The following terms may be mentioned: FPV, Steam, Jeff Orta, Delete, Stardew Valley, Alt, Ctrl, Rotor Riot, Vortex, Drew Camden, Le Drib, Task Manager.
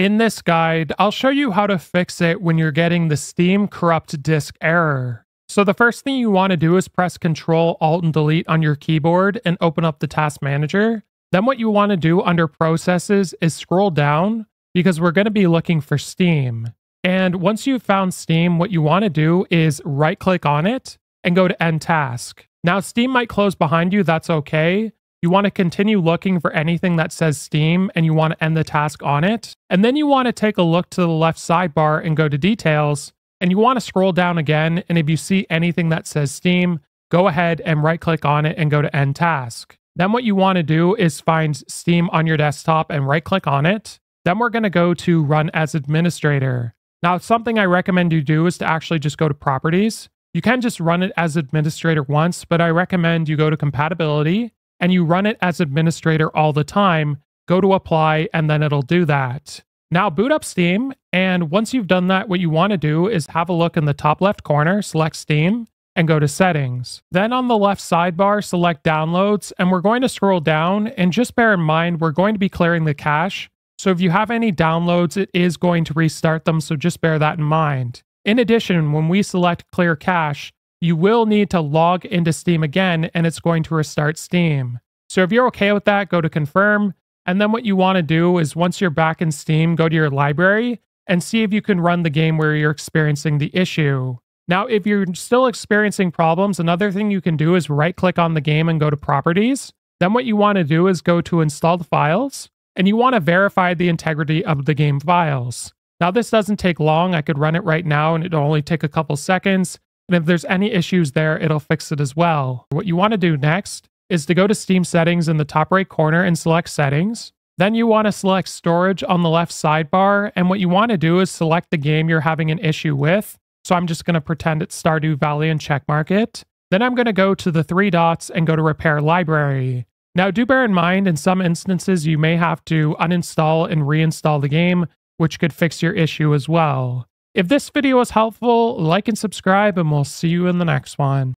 In this guide, I'll show you how to fix it when you're getting the Steam corrupt disk error. So the first thing you want to do is press Ctrl, Alt, and Delete on your keyboard and open up the Task Manager. Then what you want to do under Processes is scroll down, because we're going to be looking for Steam. And once you've found Steam, what you want to do is right-click on it and go to End Task. Now, Steam might close behind you, that's okay. You want to continue looking for anything that says Steam, and you want to end the task on it. And then you want to take a look to the left sidebar and go to Details, and you want to scroll down again, and if you see anything that says Steam, go ahead and right-click on it and go to End Task. Then what you want to do is find Steam on your desktop and right-click on it. Then we're going to go to Run as Administrator. Now, something I recommend you do is to actually just go to Properties. You can just run it as Administrator once, but I recommend you go to Compatibility, and you run it as Administrator all the time. Go to Apply, and then it'll do that. Now boot up Steam, and once you've done that, what you want to do is have a look in the top left corner, select Steam, and go to Settings. Then on the left sidebar, select Downloads, and we're going to scroll down, and just bear in mind, we're going to be clearing the cache. So if you have any downloads, it is going to restart them, so just bear that in mind. In addition, when we select Clear Cache, you will need to log into Steam again, and it's going to restart Steam. So if you're okay with that, go to Confirm, and then what you want to do is once you're back in Steam, go to your library and see if you can run the game where you're experiencing the issue. Now, if you're still experiencing problems, another thing you can do is right-click on the game and go to Properties. Then what you want to do is go to Installed Files, and you want to verify the integrity of the game files. Now, this doesn't take long. I could run it right now, and it'll only take a couple seconds. And if there's any issues there, it'll fix it as well. What you want to do next is to go to Steam Settings in the top right corner and select Settings. Then you want to select Storage on the left sidebar, and what you want to do is select the game you're having an issue with. So I'm just going to pretend it's Stardew Valley and checkmark it. Then I'm going to go to the three dots and go to Repair Library. Now do bear in mind, in some instances you may have to uninstall and reinstall the game, which could fix your issue as well. If this video was helpful, like and subscribe, and we'll see you in the next one.